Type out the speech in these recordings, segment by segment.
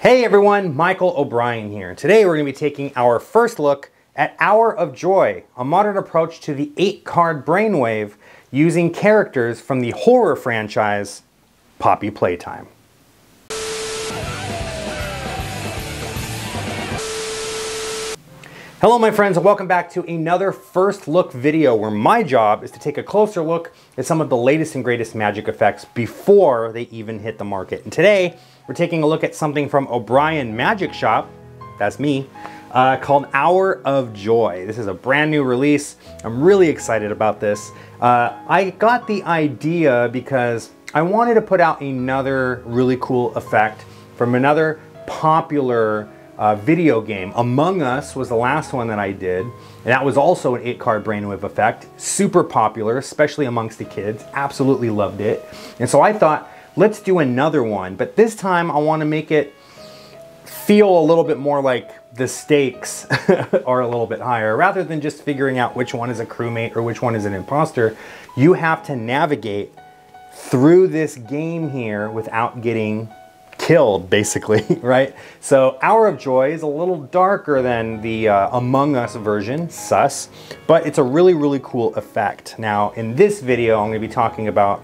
Hey everyone, Michael O'Brien here. And today we're going to be taking our first look at Hour of Joy, a modern approach to the 8-card brainwave using characters from the horror franchise, Poppy Playtime. Hello my friends, and welcome back to another first look video where my job is to take a closer look at some of the latest and greatest magic effects before they even hit the market. And today, we're taking a look at something from O'Brien Magic Shop, that's me, called Hour of Joy. This is a brand new release. I'm really excited about this. I got the idea because I wanted to put out another really cool effect from another popular video game. Among Us was the last one that I did, and that was also an 8-card brainwave effect. Super popular, especially amongst the kids. Absolutely loved it. And so I thought, let's do another one, but this time I want to make it feel a little bit more like the stakes are a little bit higher. Rather than just figuring out which one is a crewmate or which one is an imposter, you have to navigate through this game here without getting killed, basically, right? So Hour of Joy is a little darker than the Among Us version, sus, but it's a really, really cool effect. Now, in this video, I'm going to be talking about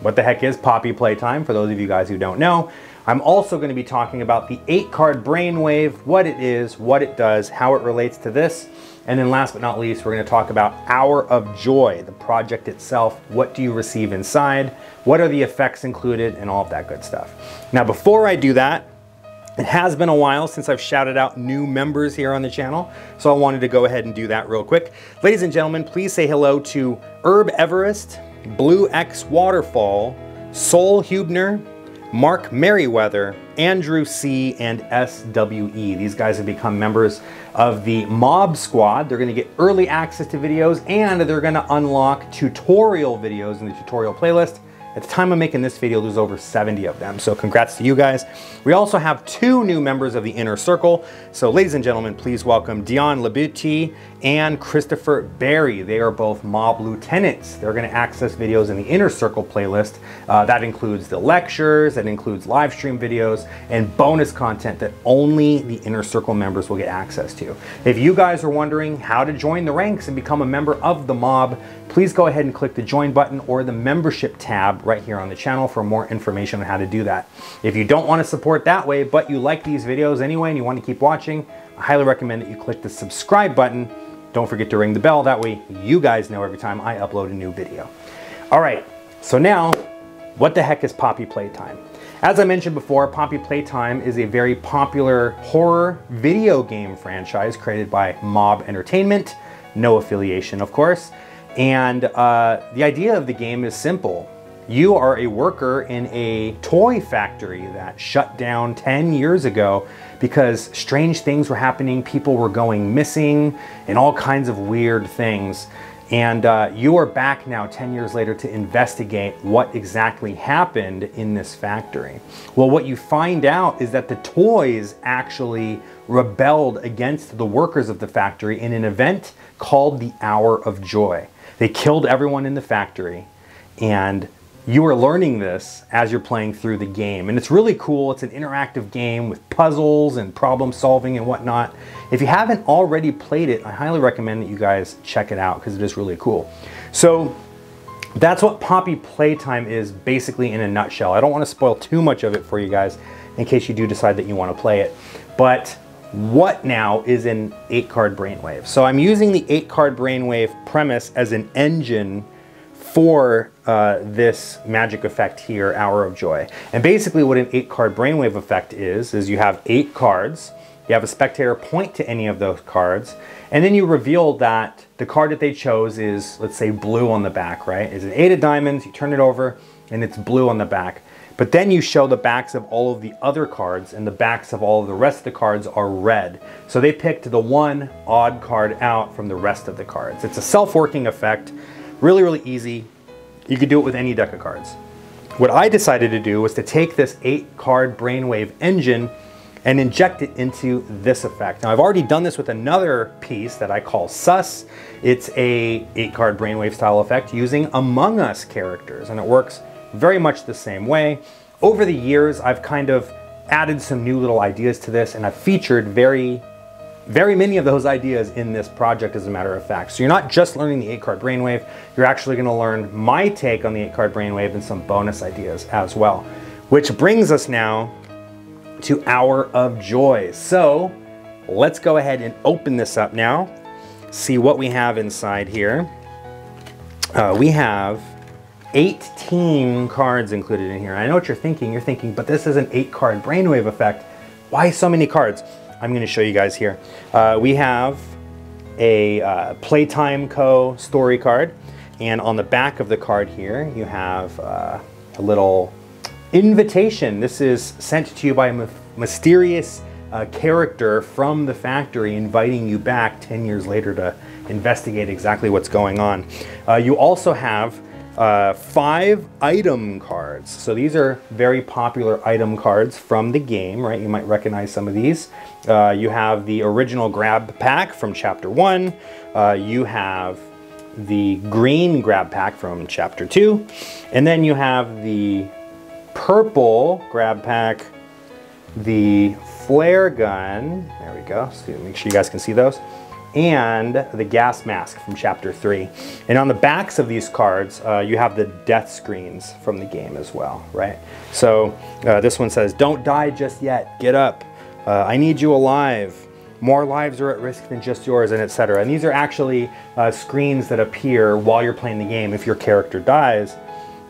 what the heck is Poppy Playtime, for those of you guys who don't know. I'm also going to be talking about the 8-card brainwave, what it is, what it does, how it relates to this, and then last but not least, we're going to talk about Hour of Joy, the project itself. What do you receive inside? What are the effects included? And all of that good stuff. Now, before I do that, it has been a while since I've shouted out new members here on the channel, so I wanted to go ahead and do that real quick. Ladies and gentlemen, please say hello to Herb Everest, Blue X Waterfall, Sol Huebner, Mark Merriweather, Andrew C, and SWE. These guys have become members of the Mob Squad. They're gonna get early access to videos, and they're gonna unlock tutorial videos in the tutorial playlist. At the time of making this video, there's over 70 of them, so congrats to you guys. We also have 2 new members of the Inner Circle. So ladies and gentlemen, please welcome Dion Labuti and Christopher Barry. They are both mob lieutenants. They're gonna access videos in the Inner Circle playlist. That includes the lectures, that includes live stream videos, and bonus content that only the Inner Circle members will get access to. If you guys are wondering how to join the ranks and become a member of the mob, please go ahead and click the join button or the membership tab right here on the channel for more information on how to do that. If you don't want to support that way, but you like these videos anyway and you want to keep watching, I highly recommend that you click the subscribe button. Don't forget to ring the bell. That way you guys know every time I upload a new video. All right, so now, what the heck is Poppy Playtime? As I mentioned before, Poppy Playtime is a very popular horror video game franchise created by Mob Entertainment, no affiliation, of course. And the idea of the game is simple. You are a worker in a toy factory that shut down 10 years ago because strange things were happening, people were going missing, and all kinds of weird things. And you are back now 10 years later to investigate what exactly happened in this factory. Well, what you find out is that the toys actually rebelled against the workers of the factory in an event called the Hour of Joy. They killed everyone in the factory, and you are learning this as you're playing through the game. And it's really cool. It's an interactive game with puzzles and problem solving and whatnot. If you haven't already played it, I highly recommend that you guys check it out because it is really cool. So that's what Poppy Playtime is basically in a nutshell. I don't want to spoil too much of it for you guys in case you do decide that you want to play it. But what now is an 8-card brainwave? So I'm using the 8-card brainwave premise as an engine for this magic effect here, Hour of Joy. And basically what an 8-card brainwave effect is you have 8 cards, you have a spectator point to any of those cards, and then you reveal that the card that they chose is, let's say, blue on the back, right? It's an 8 of diamonds, you turn it over, and it's blue on the back. But then you show the backs of all of the other cards, and the backs of all of the rest of the cards are red. So they picked the one odd card out from the rest of the cards. It's a self-working effect. Really, really easy. You could do it with any deck of cards. What I decided to do was to take this 8-card brainwave engine and inject it into this effect. Now, I've already done this with another piece that I call Sus. It's a 8-card brainwave style effect using Among Us characters, and it works very much the same way. Over the years, I've kind of added some new little ideas to this, and I've featured very many of those ideas in this project, as a matter of fact. So you're not just learning the 8-card brainwave, you're actually gonna learn my take on the 8-card brainwave and some bonus ideas as well. Which brings us now to Hour of Joy. So let's go ahead and open this up now, see what we have inside here. We have 18 cards included in here. I know what you're thinking, but this is an 8-card brainwave effect. Why so many cards? I'm gonna show you guys here. We have a Playtime Co. story card, and on the back of the card here, you have a little invitation. This is sent to you by a mysterious character from the factory, inviting you back 10 years later to investigate exactly what's going on. You also have 5 item cards. So these are very popular item cards from the game, right? You might recognize some of these. You have the original grab pack from chapter 1. You have the green grab pack from chapter 2. And then you have the purple grab pack, the flare gun, there we go, so make sure you guys can see those, and the gas mask from chapter 3. And on the backs of these cards, you have the death screens from the game as well, right? So this one says, don't die just yet, get up, I need you alive, more lives are at risk than just yours, and etc. And these are actually screens that appear while you're playing the game. If your character dies,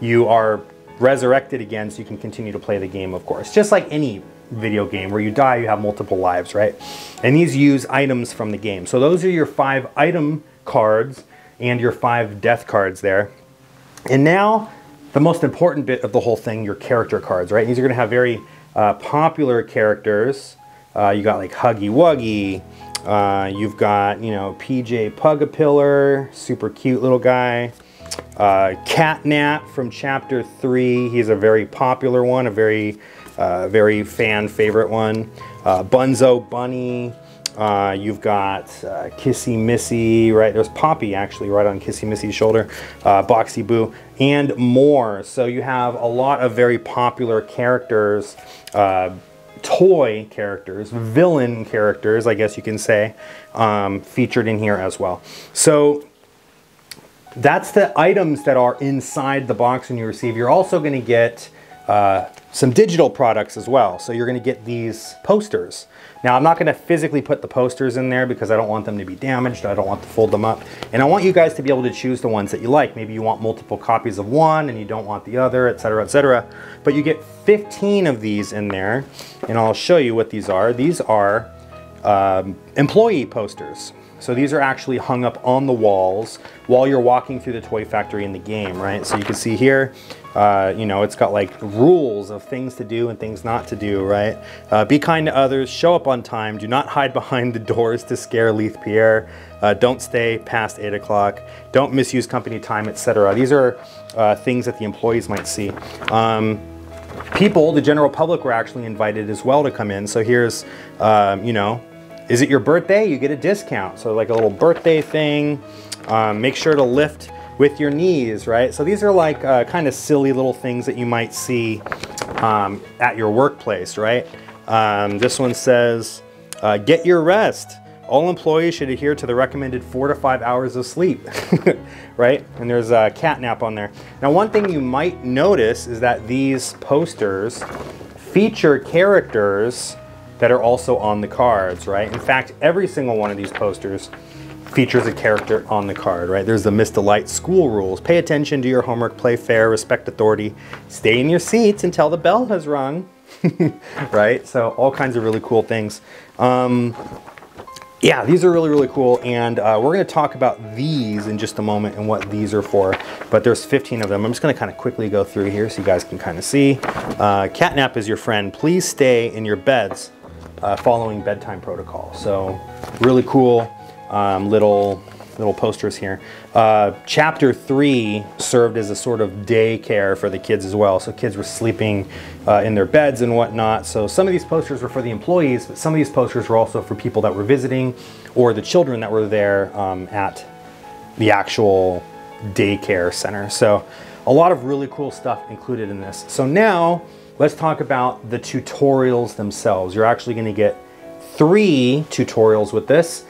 you are resurrected again, so you can continue to play the game, of course. Just like any video game where you die, you have multiple lives, right? And these use items from the game. So those are your 5 item cards and your 5 death cards there. And now the most important bit of the whole thing, your character cards, right? These are gonna have very popular characters. You got like Huggy Wuggy, you've got, you know, PJ Pugapillar, super cute little guy. Catnap from chapter 3, he's a very popular one, a very fan favorite one. Bunzo Bunny, you've got Kissy Missy, right? There's Poppy actually right on Kissy Missy's shoulder, Boxy Boo, and more. So you have a lot of very popular characters, toy characters, villain characters, I guess you can say, featured in here as well. So that's the items that are inside the box when you receive. You're also gonna get some digital products as well. So you're gonna get these posters. Now I'm not gonna physically put the posters in there because I don't want them to be damaged. I don't want to fold them up. And I want you guys to be able to choose the ones that you like. Maybe you want multiple copies of one and you don't want the other, et cetera, et cetera. But you get 15 of these in there, and I'll show you what these are. These are employee posters. So these are actually hung up on the walls while you're walking through the toy factory in the game, right? So you can see here, you know, it's got like rules of things to do and things not to do, right? Be kind to others, show up on time, do not hide behind the doors to scare Leith Pierre, don't stay past 8 o'clock, don't misuse company time, etc. These are things that the employees might see. People, the general public, were actually invited as well to come in. So here's, you know, is it your birthday? You get a discount. So like a little birthday thing. Make sure to lift with your knees, right? So these are like kind of silly little things that you might see at your workplace, right? This one says, get your rest. All employees should adhere to the recommended 4 to 5 hours of sleep, right? And there's a Catnap on there. Now, one thing you might notice is that these posters feature characters that are also on the cards, right? In fact, every single one of these posters features a character on the card, right? There's the Miss Delight school rules. Pay attention, do your homework, play fair, respect authority, stay in your seats until the bell has rung, right? So all kinds of really cool things. Yeah, these are really, really cool, and we're gonna talk about these in just a moment and what these are for, but there's 15 of them. I'm just gonna kind of quickly go through here so you guys can kind of see. Catnap is your friend. Please stay in your beds following bedtime protocol. So really cool little posters here. Chapter 3 served as a sort of daycare for the kids as well. So kids were sleeping in their beds and whatnot. So some of these posters were for the employees, but some of these posters were also for people that were visiting or the children that were there at the actual daycare center. So a lot of really cool stuff included in this. So now Let's talk about the tutorials themselves. You're actually going to get 3 tutorials with this.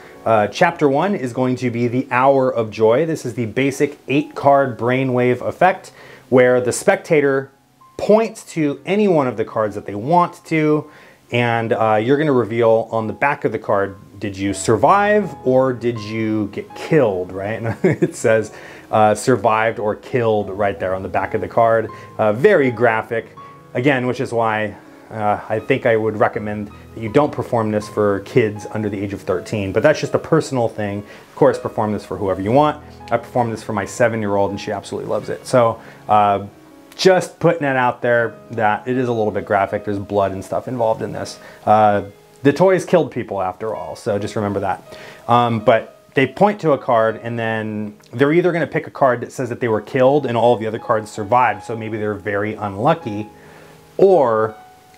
Chapter 1 is going to be the Hour of Joy. This is the basic 8-card brainwave effect where the spectator points to any one of the cards that they want to, and you're going to reveal on the back of the card, did you survive or did you get killed, right? And it says survived or killed right there on the back of the card. Very graphic, again, which is why I think I would recommend that you don't perform this for kids under the age of 13, but that's just a personal thing. Of course, perform this for whoever you want. I performed this for my 7-year-old and she absolutely loves it. So just putting it out there that it is a little bit graphic. There's blood and stuff involved in this. The toys killed people after all, so just remember that. But they point to a card and then they're either gonna pick a card that says that they were killed and all of the other cards survived, so maybe they're very unlucky, or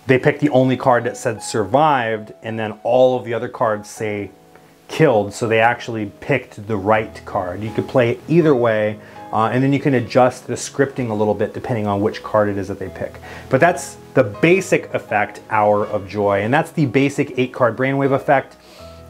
they pick the only card that said survived and then all of the other cards say killed, so they actually picked the right card. You could play it either way, and then you can adjust the scripting a little bit depending on which card it is that they pick. But that's the basic effect, Hour of Joy, and that's the basic 8-card brainwave effect.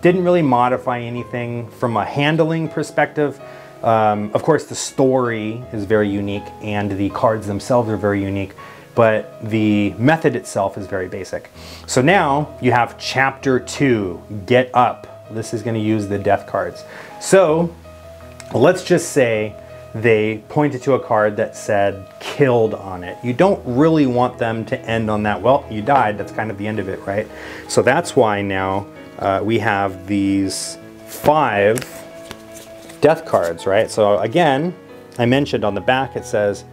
Didn't really modify anything from a handling perspective. Of course, the story is very unique and the cards themselves are very unique, but the method itself is very basic. So now you have Chapter 2, Get Up. This is gonna use the death cards. So let's just say they pointed to a card that said killed on it. You don't really want them to end on that, well, you died, that's kind of the end of it, right? So that's why now we have these 5 death cards, right? So again, I mentioned on the back, it says,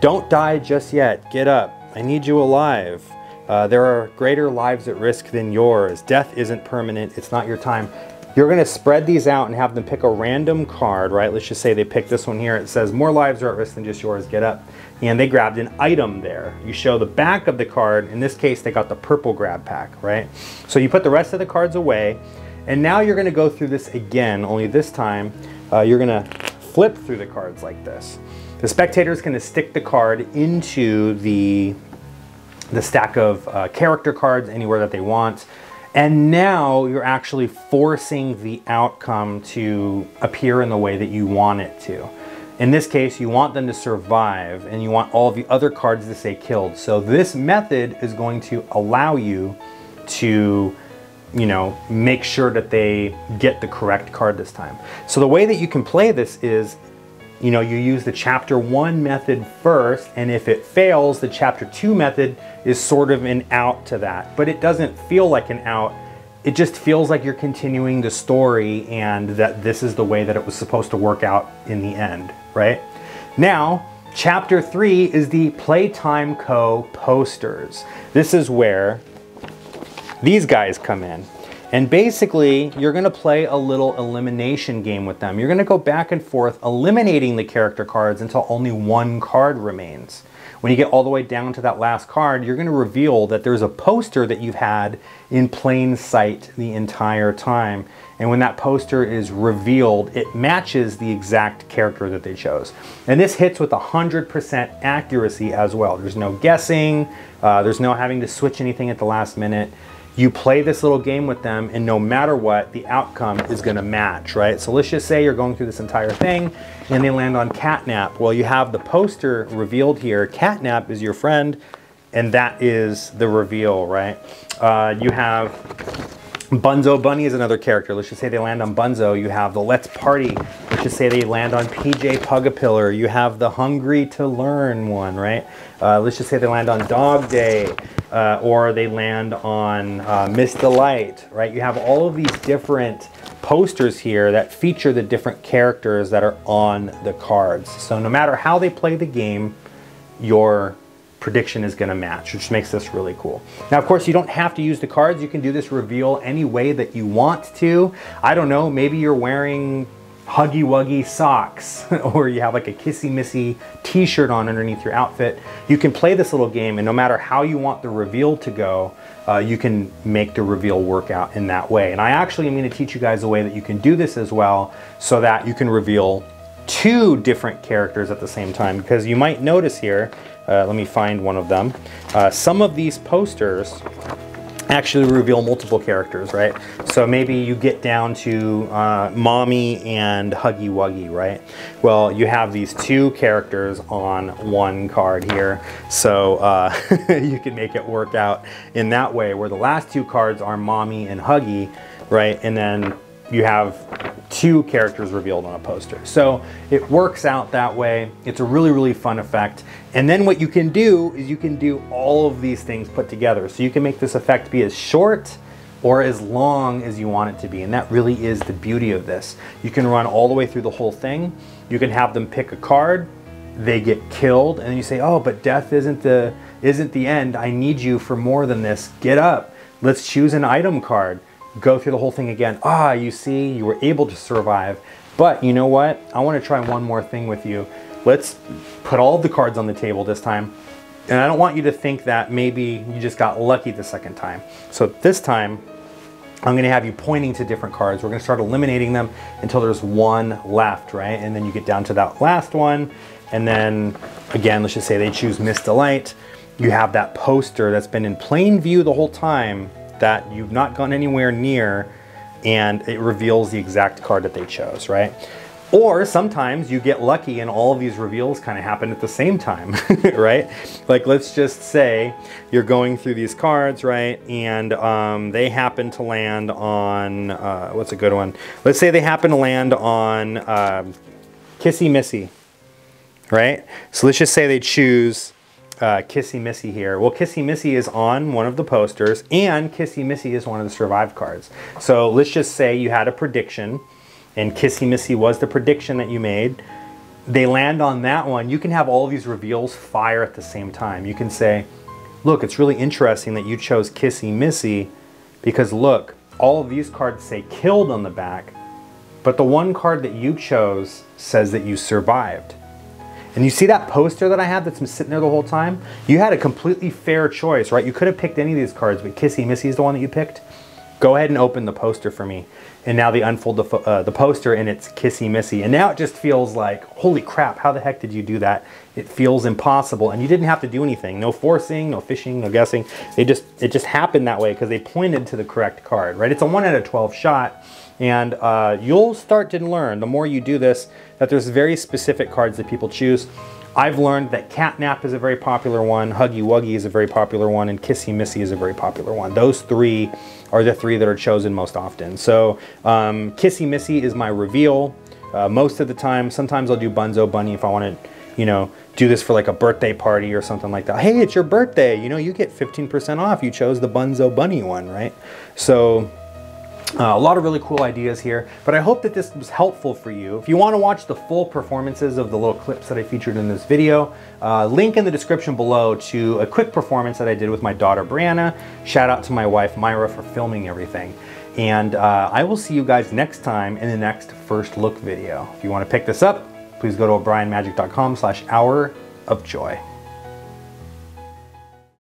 don't die just yet, get up, I need you alive. There are greater lives at risk than yours. Death isn't permanent, it's not your time. You're gonna spread these out and have them pick a random card, right? Let's just say they pick this one here. It says, more lives are at risk than just yours, get up. And they grabbed an item there. You show the back of the card. In this case, they got the purple grab pack, right? So you put the rest of the cards away, and now you're gonna go through this again, only this time, you're gonna flip through the cards like this. The spectator's gonna stick the card into the stack of character cards anywhere that they want. And now you're actually forcing the outcome to appear in the way that you want it to. In this case, you want them to survive and you want all of the other cards to say killed. So this method is going to allow you to, you know, make sure that they get the correct card this time. So the way that you can play this is, you know, you use the Chapter 1 method first, and if it fails, the Chapter 2 method is sort of an out to that. But it doesn't feel like an out. It just feels like you're continuing the story and that this is the way that it was supposed to work out in the end, right? Now, Chapter 3 is the Playtime Co. posters. This is where these guys come in. And basically, you're gonna play a little elimination game with them. You're gonna go back and forth eliminating the character cards until only one card remains. When you get all the way down to that last card, you're gonna reveal that there's a poster that you've had in plain sight the entire time. And when that poster is revealed, it matches the exact character that they chose. And this hits with 100% accuracy as well. There's no guessing, there's no having to switch anything at the last minute. You play this little game with them, and no matter what, the outcome is gonna match, right? So let's just say you're going through this entire thing and they land on Catnap. Well, you have the poster revealed here. Catnap is your friend, and that is the reveal, right? You have Bunzo Bunny is another character. Let's just say they land on Bunzo. You have the Let's Party. Let's just say they land on PJ Pugapillar. You have the Hungry to Learn one, right? Let's just say they land on Dog Day. Or they land on Miss Delight, right? You have all of these different posters here that feature the different characters that are on the cards. So no matter how they play the game, your prediction is gonna match, which makes this really cool. Now, of course, you don't have to use the cards. You can do this reveal any way that you want to. I don't know, maybe you're wearing Huggy Wuggy socks, or you have like a Kissy Missy t-shirt on underneath your outfit. You can play this little game, and no matter how you want the reveal to go, you can make the reveal work out in that way. And I actually am going to teach you guys a way that you can do this as well, so that you can reveal 2 different characters at the same time, because you might notice here Let me find one of them. Some of these posters actually reveal multiple characters, right? So maybe you get down to Mommy and Huggy Wuggy, right? Well, you have these two characters on one card here, so you can make it work out in that way, where the last two cards are Mommy and Huggy, right? And then you have two characters revealed on a poster. So it works out that way. It's a really, really fun effect. And then what you can do is you can do all of these things put together. So you can make this effect be as short or as long as you want it to be. And that really is the beauty of this. You can run all the way through the whole thing. You can have them pick a card, they get killed, and then you say, oh, but death isn't the end. I need you for more than this. Get up, let's choose an item card. Go through the whole thing again. Ah, you see, you were able to survive, but you know what? I want to try one more thing with you. Let's put all the cards on the table this time. And I don't want you to think that maybe you just got lucky the second time. So this time, I'm going to have you pointing to different cards. We're going to start eliminating them until there's one left, right? And then you get down to that last one. And then again, let's just say they choose Miss Delight. You have that poster that's been in plain view the whole time, that you've not gone anywhere near, and it reveals the exact card that they chose, right? Or sometimes you get lucky and all of these reveals kind of happen at the same time, right? Like, let's just say you're going through these cards, right? And they happen to land on, what's a good one? Let's say they happen to land on Kissy Missy, right? So let's just say they choose Kissy Missy here. Well, Kissy Missy is on one of the posters, and Kissy Missy is one of the survive cards. So let's just say you had a prediction, and Kissy Missy was the prediction that you made. They land on that one. You can have all of these reveals fire at the same time. You can say, look, it's really interesting that you chose Kissy Missy, because look, all of these cards say killed on the back, but the one card that you chose says that you survived. And you see that poster that I have that's been sitting there the whole time? You had a completely fair choice, right? You could have picked any of these cards, but Kissy Missy is the one that you picked. Go ahead and open the poster for me. And now they unfold the poster, and it's Kissy Missy. And now it just feels like, holy crap, how the heck did you do that? It feels impossible. And you didn't have to do anything. No forcing, no fishing, no guessing. It just happened that way because they pointed to the correct card, right? It's a 1 out of 12 shot. And you'll start to learn, the more you do this, that there's very specific cards that people choose. I've learned that Catnap is a very popular one, Huggy Wuggy is a very popular one, and Kissy Missy is a very popular one. Those three are the three that are chosen most often. So Kissy Missy is my reveal most of the time. Sometimes I'll do Bunzo Bunny if I want to, you know, do this for like a birthday party or something like that. Hey, it's your birthday, you know, you get 15% off. You chose the Bunzo Bunny one, right? So a lot of really cool ideas here, but I hope that this was helpful for you. If you want to watch the full performances of the little clips that I featured in this video, link in the description below to a quick performance that I did with my daughter Brianna. Shout out to my wife Myra for filming everything. And I will see you guys next time in the next First Look video. If you want to pick this up, please go to obrienmagic.com/hourofjoy.